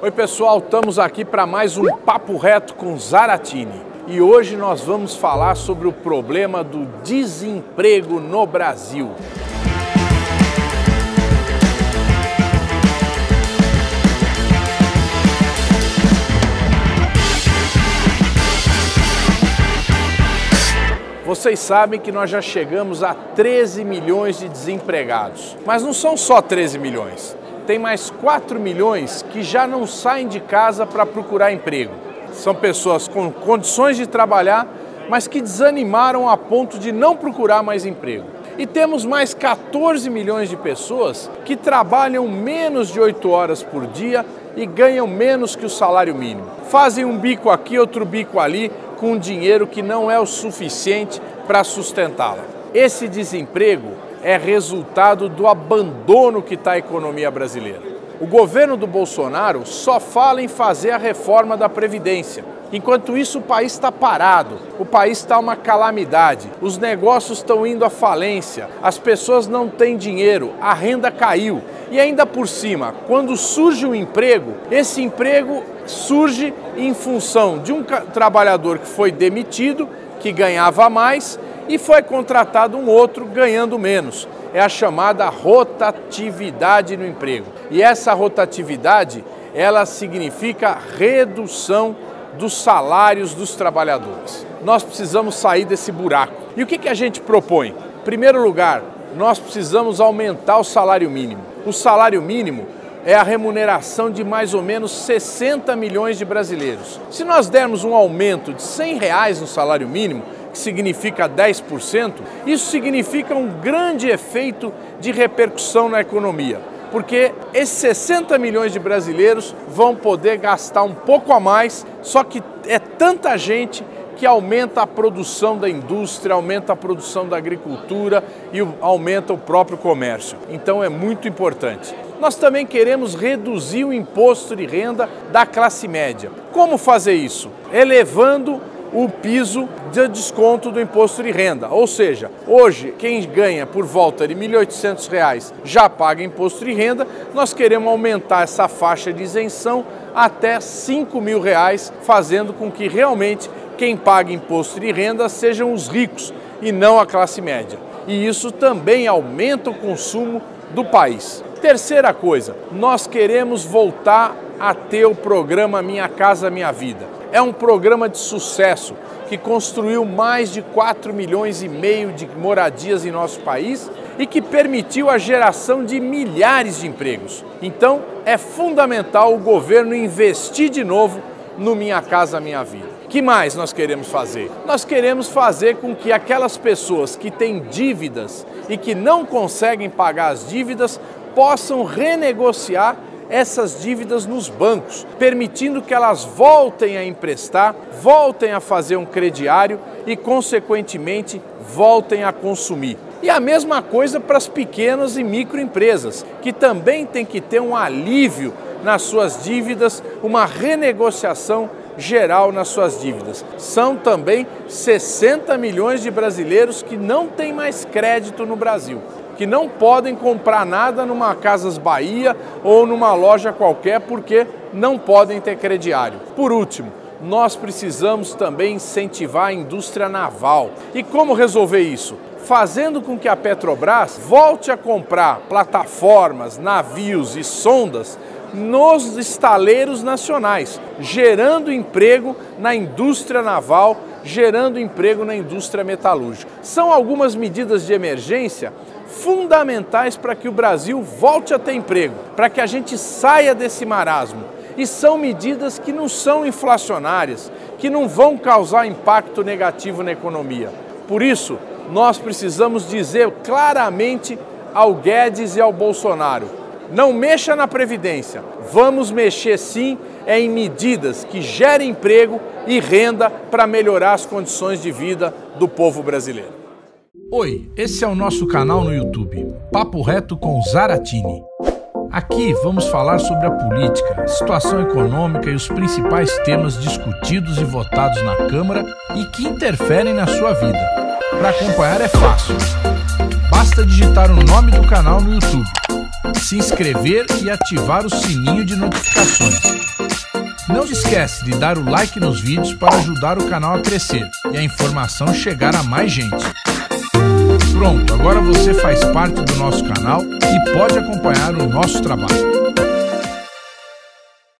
Oi pessoal, estamos aqui para mais um Papo Reto com Zaratini e hoje nós vamos falar sobre o problema do desemprego no Brasil. Vocês sabem que nós já chegamos a 13 milhões de desempregados, mas não são só 13 milhões. Tem mais 4 milhões que já não saem de casa para procurar emprego. São pessoas com condições de trabalhar, mas que desanimaram a ponto de não procurar mais emprego. E temos mais 14 milhões de pessoas que trabalham menos de 8 horas por dia e ganham menos que o salário mínimo. Fazem um bico aqui, outro bico ali, com um dinheiro que não é o suficiente para sustentá-la. Esse desemprego é resultado do abandono que está a economia brasileira. O governo do Bolsonaro só fala em fazer a reforma da Previdência. Enquanto isso, o país está parado, o país está uma calamidade, os negócios estão indo à falência, as pessoas não têm dinheiro, a renda caiu. E ainda por cima, quando surge um emprego, esse emprego surge em função de um trabalhador que foi demitido, que ganhava mais, e foi contratado um outro ganhando menos. É a chamada rotatividade no emprego. E essa rotatividade, ela significa redução dos salários dos trabalhadores. Nós precisamos sair desse buraco. E o que a gente propõe? Em primeiro lugar, nós precisamos aumentar o salário mínimo. O salário mínimo é a remuneração de mais ou menos 60 milhões de brasileiros. Se nós dermos um aumento de R$100 no salário mínimo, que significa 10%, isso significa um grande efeito de repercussão na economia, porque esses 60 milhões de brasileiros vão poder gastar um pouco a mais, só que é tanta gente que aumenta a produção da indústria, aumenta a produção da agricultura e aumenta o próprio comércio. Então é muito importante. Nós também queremos reduzir o imposto de renda da classe média. Como fazer isso? Elevando o piso de desconto do imposto de renda, ou seja, hoje quem ganha por volta de R$1.800 já paga imposto de renda, nós queremos aumentar essa faixa de isenção até R$5.000, fazendo com que realmente quem paga imposto de renda sejam os ricos e não a classe média. E isso também aumenta o consumo do país. Terceira coisa, nós queremos voltar a ter o programa Minha Casa, Minha Vida. É um programa de sucesso que construiu mais de 4 milhões e meio de moradias em nosso país e que permitiu a geração de milhares de empregos. Então, é fundamental o governo investir de novo no Minha Casa, Minha Vida. O que mais nós queremos fazer? Nós queremos fazer com que aquelas pessoas que têm dívidas e que não conseguem pagar as dívidas possam renegociar essas dívidas nos bancos, permitindo que elas voltem a emprestar, voltem a fazer um crediário e, consequentemente, voltem a consumir. E a mesma coisa para as pequenas e microempresas, que também tem que ter um alívio nas suas dívidas, uma renegociação geral nas suas dívidas. São também 60 milhões de brasileiros que não têm mais crédito no Brasil, que não podem comprar nada numa Casas Bahia ou numa loja qualquer porque não podem ter crediário. Por último, nós precisamos também incentivar a indústria naval. E como resolver isso? Fazendo com que a Petrobras volte a comprar plataformas, navios e sondas nos estaleiros nacionais, gerando emprego na indústria naval, gerando emprego na indústria metalúrgica. São algumas medidas de emergência fundamentais para que o Brasil volte a ter emprego, para que a gente saia desse marasmo. E são medidas que não são inflacionárias, que não vão causar impacto negativo na economia. Por isso, nós precisamos dizer claramente ao Guedes e ao Bolsonaro: não mexa na Previdência, vamos mexer sim em medidas que gerem emprego e renda para melhorar as condições de vida do povo brasileiro. Oi, esse é o nosso canal no YouTube, Papo Reto com Zaratini. Aqui vamos falar sobre a política, a situação econômica e os principais temas discutidos e votados na Câmara e que interferem na sua vida. Para acompanhar é fácil, basta digitar o nome do canal no YouTube, se inscrever e ativar o sininho de notificações. Não esquece de dar o like nos vídeos para ajudar o canal a crescer e a informação chegar a mais gente. Pronto, agora você faz parte do nosso canal e pode acompanhar o nosso trabalho.